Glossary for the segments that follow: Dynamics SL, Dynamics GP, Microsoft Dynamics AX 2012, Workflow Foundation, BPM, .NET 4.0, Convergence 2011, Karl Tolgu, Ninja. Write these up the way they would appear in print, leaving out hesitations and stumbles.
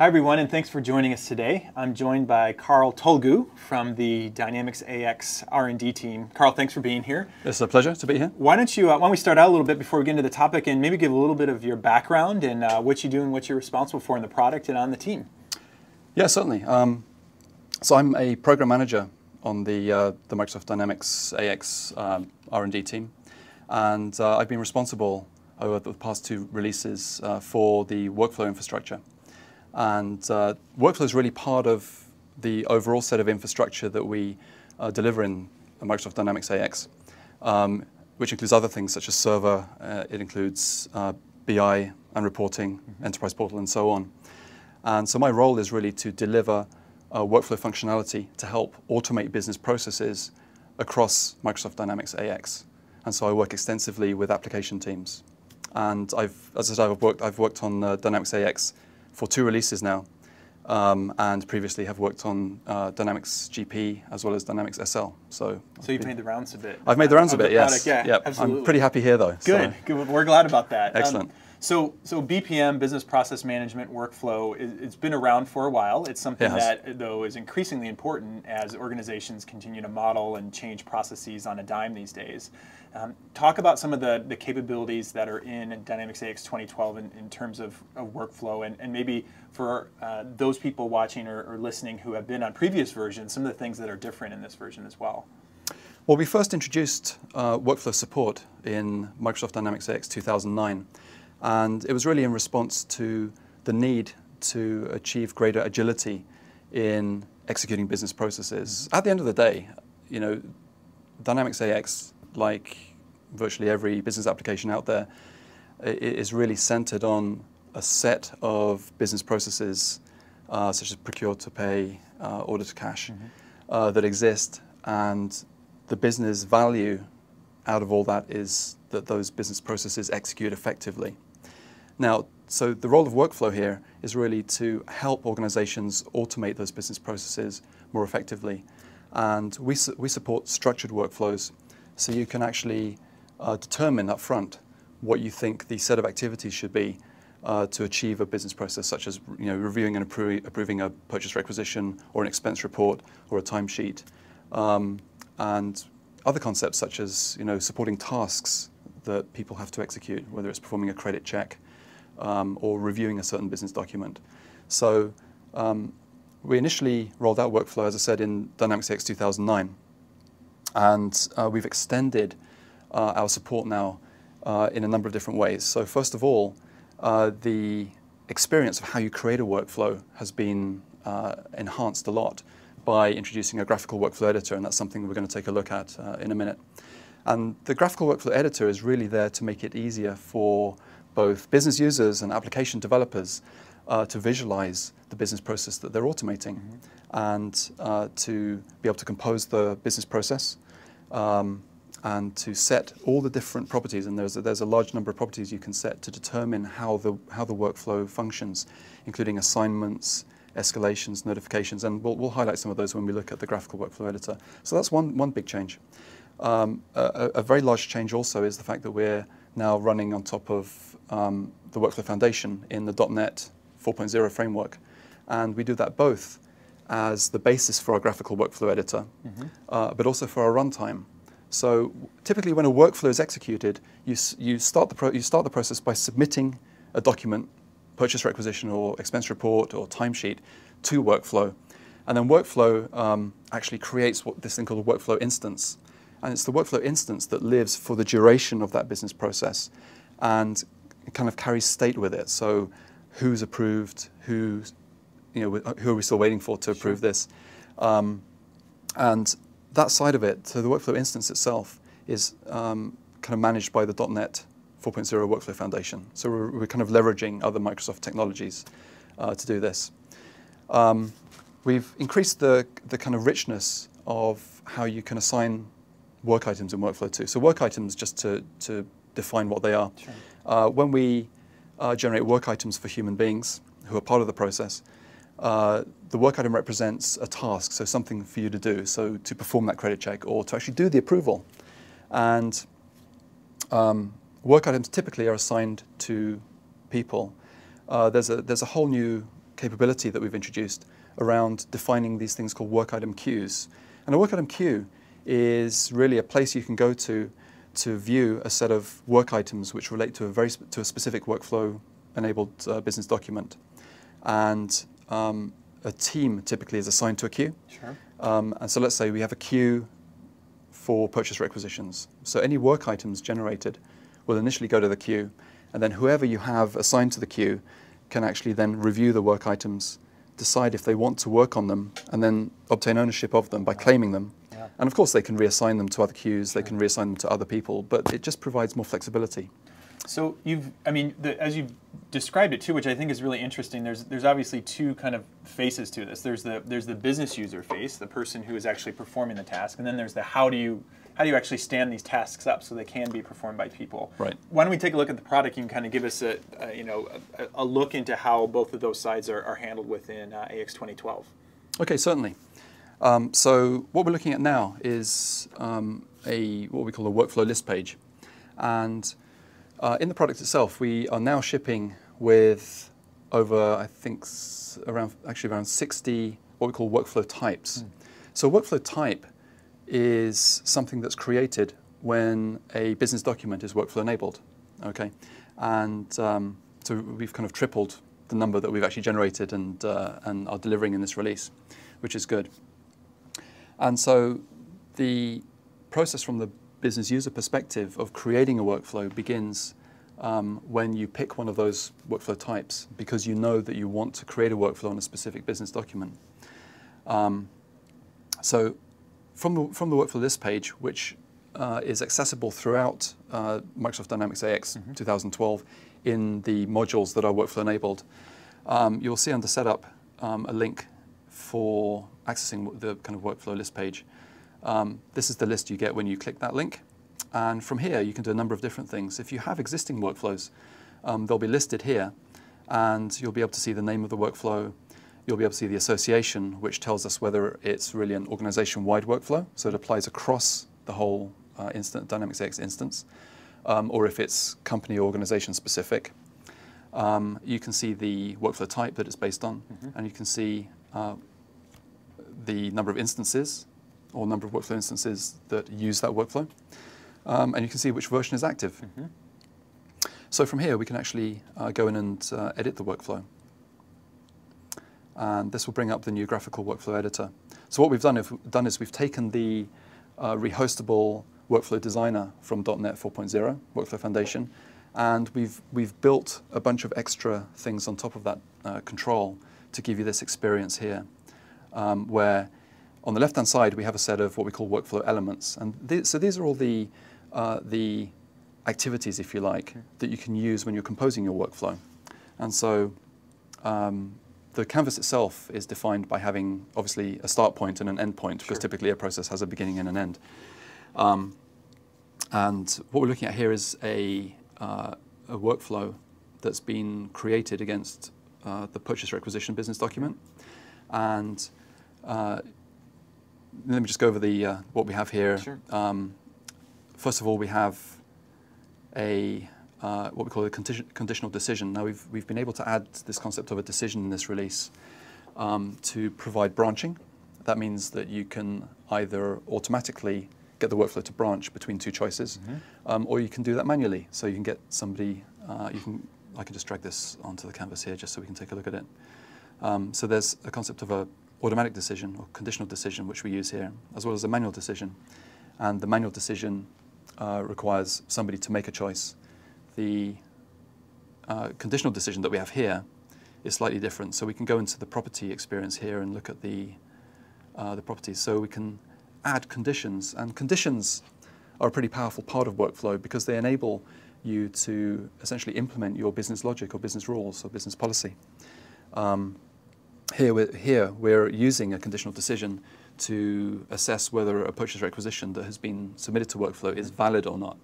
Hi everyone, and thanks for joining us today. I'm joined by Karl Tolgu from the Dynamics AX R&D team. Karl, thanks for being here. It's a pleasure to be here. Why don't we start out a little bit before we get into the topic, and maybe give a little bit of your background and what you do and what you're responsible for in the product and on the team. Yeah, certainly. So I'm a program manager on the Microsoft Dynamics AX R&D team, and I've been responsible over the past two releases for the workflow infrastructure. And workflow is really part of the overall set of infrastructure that we deliver in Microsoft Dynamics AX, which includes other things such as server, it includes BI and reporting, enterprise portal, and so on. And so my role is really to deliver workflow functionality to help automate business processes across Microsoft Dynamics AX. And so I work extensively with application teams. And I've worked on Dynamics AX for two releases now, and previously have worked on Dynamics GP as well as Dynamics SL. So you've made the rounds a bit. I've made the rounds a bit, yes. Yeah, yep. Absolutely. I'm pretty happy here, though. Good. So. Good. We're glad about that. Excellent. So BPM, business process management workflow, it's been around for a while. It's something that, though, is increasingly important as organizations continue to model and change processes on a dime these days. Talk about some of the capabilities that are in Dynamics AX 2012 in terms of workflow, and maybe for those people watching or listening who have been on previous versions, some of the things that are different in this version as well. Well, we first introduced workflow support in Microsoft Dynamics AX 2009. And it was really in response to the need to achieve greater agility in executing business processes. At the end of the day, you know, Dynamics AX, like virtually every business application out there, is really centered on a set of business processes, such as procure to pay, order to cash, that exist. And the business value out of all that is that those business processes execute effectively. Now, so the role of workflow here is really to help organizations automate those business processes more effectively. And we support structured workflows, so you can actually determine up front what you think the set of activities should be to achieve a business process, such as, you know, reviewing and approving a purchase requisition or an expense report or a timesheet. And other concepts such as, you know, supporting tasks that people have to execute, whether it's performing a credit check, or reviewing a certain business document. So we initially rolled out workflow, as I said, in Dynamics AX 2009. And we've extended our support now in a number of different ways. So first of all, the experience of how you create a workflow has been enhanced a lot by introducing a graphical workflow editor, and that's something we're going to take a look at in a minute. And the graphical workflow editor is really there to make it easier for both business users and application developers to visualize the business process that they're automating, and to be able to compose the business process, and to set all the different properties. And there's a large number of properties you can set to determine how the workflow functions, including assignments, escalations, notifications, and we'll highlight some of those when we look at the graphical workflow editor. So that's one big change. A very large change also is the fact that we're now running on top of the Workflow Foundation in the .NET 4.0 framework. And we do that both as the basis for our graphical workflow editor, but also for our runtime. So typically when a workflow is executed, you start the process by submitting a document, purchase requisition or expense report or timesheet, to workflow. And then workflow actually creates this thing called a workflow instance. And it's the workflow instance that lives for the duration of that business process, and it kind of carries state with it. So who's approved, who are we still waiting for to approve this? And that side of it, so the workflow instance itself is kind of managed by the .NET 4.0 Workflow Foundation. So we're kind of leveraging other Microsoft technologies to do this. We've increased the kind of richness of how you can assign work items in workflow too. So work items, just to define what they are. Sure. When we generate work items for human beings who are part of the process, the work item represents a task, so something for you to do, so to perform that credit check or to actually do the approval. And work items typically are assigned to people. There's a whole new capability that we've introduced around defining these things called work item queues. And a work item queue is really a place you can go to view a set of work items which relate to a specific workflow-enabled business document. And a team typically is assigned to a queue. Sure. And so let's say we have a queue for purchase requisitions. So any work items generated will initially go to the queue, and then whoever you have assigned to the queue can actually then review the work items, decide if they want to work on them, and then obtain ownership of them by claiming them. Yeah. And of course, they can reassign them to other queues, sure. They can reassign them to other people, but it just provides more flexibility. So you've, I mean, as you've described it too, which I think is really interesting, there's obviously two kind of faces to this. There's the business user face, the person who is actually performing the task, and then there's the how do you actually stand these tasks up so they can be performed by people. Right. Why don't we take a look at the product and kind of give us a look into how both of those sides are handled within AX 2012. Okay, certainly. So what we're looking at now is what we call a workflow list page, and in the product itself, we are now shipping with over, I think, around 60 what we call workflow types. Mm. So workflow type is something that's created when a business document is workflow enabled, okay? And so we've kind of tripled the number that we've actually generated and are delivering in this release, which is good. And so the process from the business user perspective of creating a workflow begins when you pick one of those workflow types because you know that you want to create a workflow on a specific business document. So from the workflow list page, which is accessible throughout Microsoft Dynamics AX 2012 in the modules that are workflow enabled, you'll see under setup a link for accessing the kind of workflow list page. This is the list you get when you click that link, and from here you can do a number of different things. If you have existing workflows, they'll be listed here, and you'll be able to see the name of the workflow, you'll be able to see the association, which tells us whether it's really an organization-wide workflow, so it applies across the whole Dynamics AX instance, or if it's company or organization-specific. You can see the workflow type that it's based on, and you can see the number of instances, or number of workflow instances that use that workflow. And you can see which version is active. So from here, we can actually go in and edit the workflow. And this will bring up the new graphical workflow editor. So what we've done is we've taken the rehostable workflow designer from .NET 4.0, Workflow Foundation, and we've built a bunch of extra things on top of that control to give you this experience here, where on the left-hand side, we have a set of what we call workflow elements. And so these are all the activities, if you like, that you can use when you're composing your workflow. And so the canvas itself is defined by having, obviously, a start point and an end point, because typically a process has a beginning and an end. And what we're looking at here is a workflow that's been created against the purchase requisition business document. And let me just go over the what we have here. Sure. First of all, we have a what we call a conditional decision. Now we've been able to add this concept of a decision in this release to provide branching. That means that you can either automatically get the workflow to branch between two choices, or you can do that manually. So you can get somebody. I can just drag this onto the canvas here just so we can take a look at it. So there's a concept of a automatic decision or conditional decision, which we use here, as well as a manual decision. And the manual decision requires somebody to make a choice. The conditional decision that we have here is slightly different. So we can go into the property experience here and look at the properties. So we can add conditions. And conditions are a pretty powerful part of workflow because they enable you to essentially implement your business logic or business rules or business policy. Here we're using a conditional decision to assess whether a purchase requisition that has been submitted to workflow is valid or not.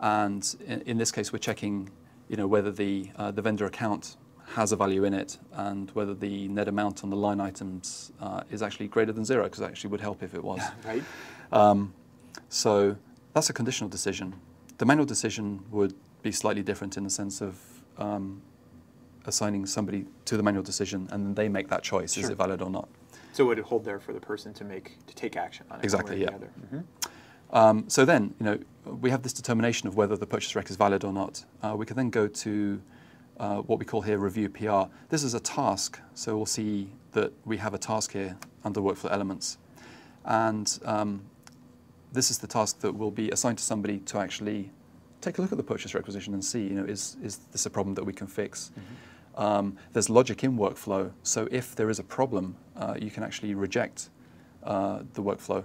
And in this case, we're checking, you know, whether the vendor account has a value in it and whether the net amount on the line items is actually greater than zero, because it actually would help if it was. Right. So that's a conditional decision. The manual decision would be slightly different in the sense of assigning somebody to the manual decision, and then they make that choice. Sure. Is it valid or not? So it would hold there for the person to take action on it. Exactly. Yeah. Mm-hmm. So then, we have this determination of whether the purchase rec is valid or not. We can then go to what we call here review PR. This is a task, so we'll see that we have a task here under workflow elements, and this is the task that will be assigned to somebody to actually take a look at the purchase requisition and see, is this a problem that we can fix? Mm-hmm. There's logic in workflow, so if there is a problem, you can actually reject the workflow.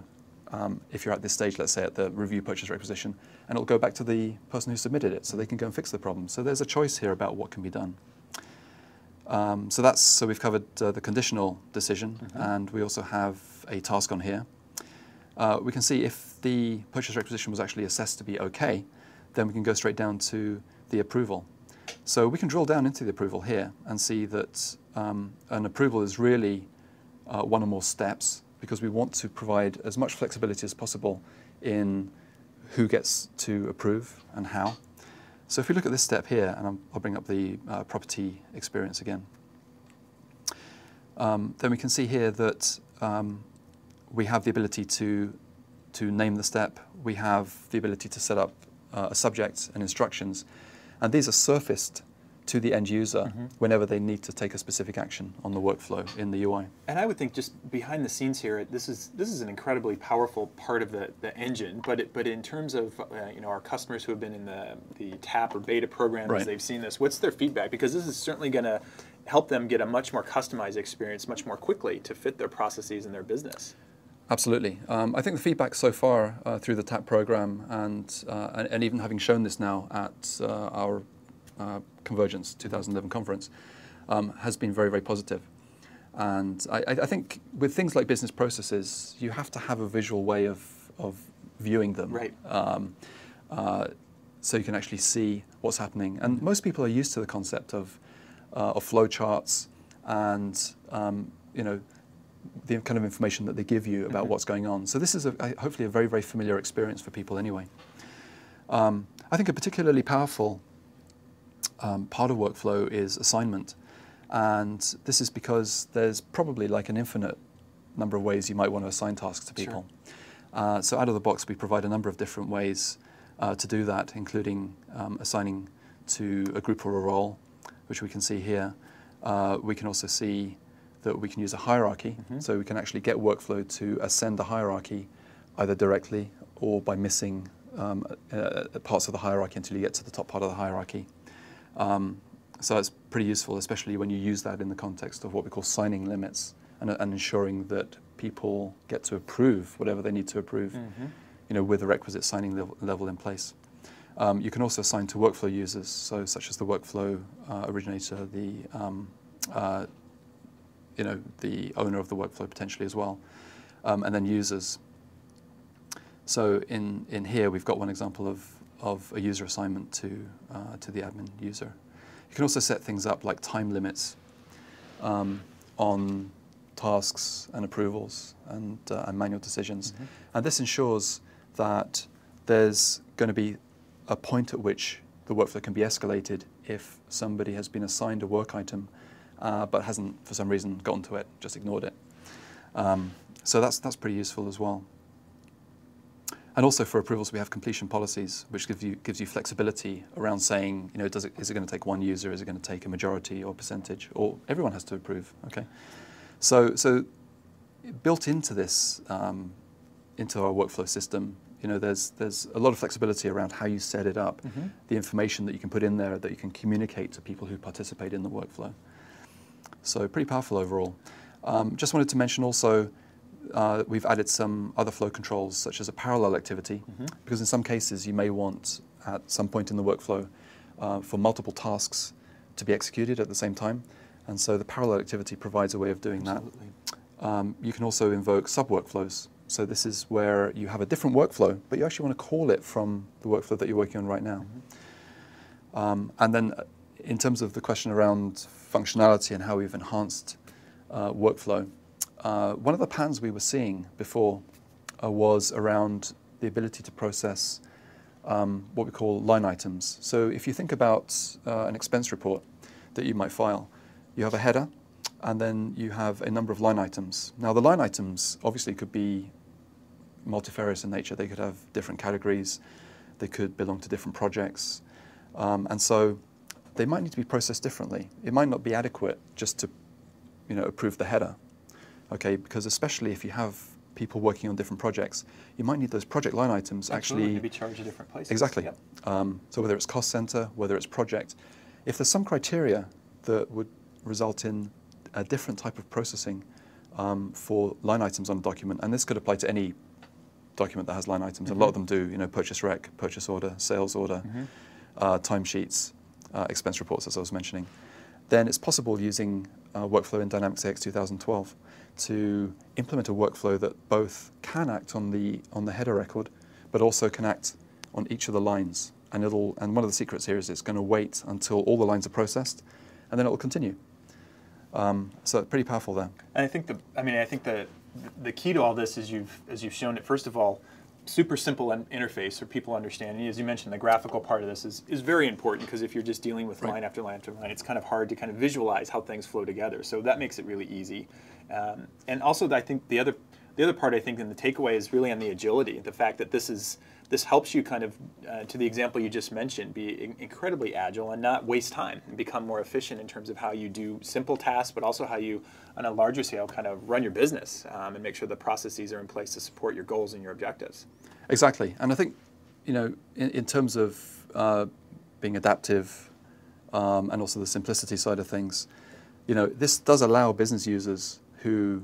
If you're at this stage, let's say at the review purchase requisition, and it'll go back to the person who submitted it, so they can go and fix the problem. So there's a choice here about what can be done. So we've covered the conditional decision, mm-hmm. and we also have a task on here. We can see if the purchase requisition was actually assessed to be okay, then we can go straight down to the approval. So we can drill down into the approval here and see that an approval is really one or more steps, because we want to provide as much flexibility as possible in who gets to approve and how. So if we look at this step here, and I'll bring up the property experience again, then we can see here that we have the ability to name the step. We have the ability to set up a subject and instructions, and these are surfaced to the end user, mm-hmm. whenever they need to take a specific action on the workflow in the UI. And I would think just behind the scenes here, this is an incredibly powerful part of the engine. But in terms of our customers who have been in the TAP or beta programs, right. They've seen this. What's their feedback? Because this is certainly going to help them get a much more customized experience much more quickly to fit their processes and their business. Absolutely. I think the feedback so far through the TAP program and even having shown this now at our Convergence 2011 conference has been very, very positive. And I think with things like business processes, you have to have a visual way of viewing them. Right. So you can actually see what's happening. And most people are used to the concept of flow charts and the kind of information that they give you about what's going on. So this is hopefully a very, very familiar experience for people anyway. I think a particularly powerful part of workflow is assignment, and this is because there's probably like an infinite number of ways you might want to assign tasks to people. Sure. So out of the box, we provide a number of different ways to do that, including assigning to a group or a role, which we can see here. We can also see that we can use a hierarchy, mm-hmm. so we can actually get workflow to ascend the hierarchy either directly or by missing parts of the hierarchy until you get to the top part of the hierarchy. So it's pretty useful, especially when you use that in the context of what we call signing limits and ensuring that people get to approve whatever they need to approve, mm-hmm. With the requisite signing level in place. You can also assign to workflow users, so such as the workflow originator, the owner of the workflow potentially as well, and then users. So in here we've got one example of a user assignment to the admin user. You can also set things up like time limits on tasks and approvals and manual decisions. Mm-hmm. And this ensures that there's going to be a point at which the workflow can be escalated if somebody has been assigned a work item but hasn't, for some reason, gotten to it, just ignored it. So that's pretty useful as well. And also for approvals, we have completion policies, which gives you flexibility around saying, is it going to take one user? Is it going to take a majority or percentage? Or everyone has to approve, okay? So built into this, into our workflow system, there's a lot of flexibility around how you set it up, mm-hmm. the information that you can put in there that you can communicate to people who participate in the workflow. So pretty powerful overall. Just wanted to mention also, we've added some other flow controls, such as a parallel activity, mm-hmm. because in some cases you may want, at some point in the workflow, for multiple tasks to be executed at the same time. And so the parallel activity provides a way of doing Absolutely. That. You can also invoke sub-workflows. So this is where you have a different workflow, but you actually want to call it from the workflow that you're working on right now. Mm-hmm. And then in terms of the question around functionality and how we've enhanced workflow, one of the pans we were seeing before was around the ability to process what we call line items. So if you think about an expense report, that you might file. You have a header, and then you have a number of line items. Now, the line items obviously could be multifarious in nature. They could have different categories. They could belong to different projects. And so they might need to be processed differently. It might not be adequate just to, approve the header, okay? Because especially if you have people working on different projects, you might need those project line items actually to be charged at different places. Exactly. Yep. So whether it's cost center, whether it's project, if there's some criteria that would result in a different type of processing for line items on a document, and this could apply to any document that has line items. Mm-hmm. A lot of them do, purchase rec, purchase order, sales order, mm-hmm. Timesheets, expense reports, as I was mentioning. Then it's possible using Workflow in Dynamics AX 2012 to implement a workflow that both can act on the header record, but also can act on each of the lines. And one of the secrets here is it's going to wait until all the lines are processed, and then it will continue. So pretty powerful there. And I think the key to all this is as you've shown it. First of all, super simple interface for people understanding. As you mentioned, the graphical part of this is very important, because if you're just dealing with line after line after line, it's kind of hard to kind of visualize how things flow together. So that makes it really easy. And also, I think the other part I think in the takeaway is really on the agility. The fact that this helps you kind of, to the example you just mentioned, be incredibly agile and not waste time, and become more efficient in terms of how you do simple tasks, but also how you, on a larger scale, kind of run your business and make sure the processes are in place to support your goals and your objectives. Exactly. And I think, in terms of being adaptive and also the simplicity side of things, this does allow business users who,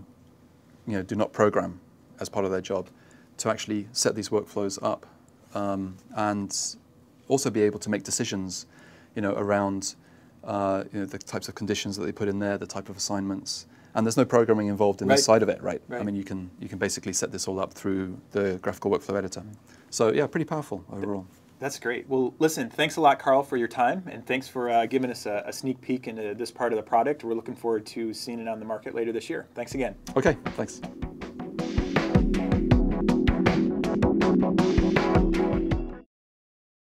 do not program as part of their job to actually set these workflows up. And also be able to make decisions, around the types of conditions that they put in there, the type of assignments, and there's no programming involved in this side of it, right? I mean, you can basically set this all up through the graphical workflow editor. So yeah, pretty powerful overall. That's great. Well, listen, thanks a lot, Karl, for your time, and thanks for giving us a sneak peek into this part of the product. We're looking forward to seeing it on the market later this year. Thanks again. Okay, thanks.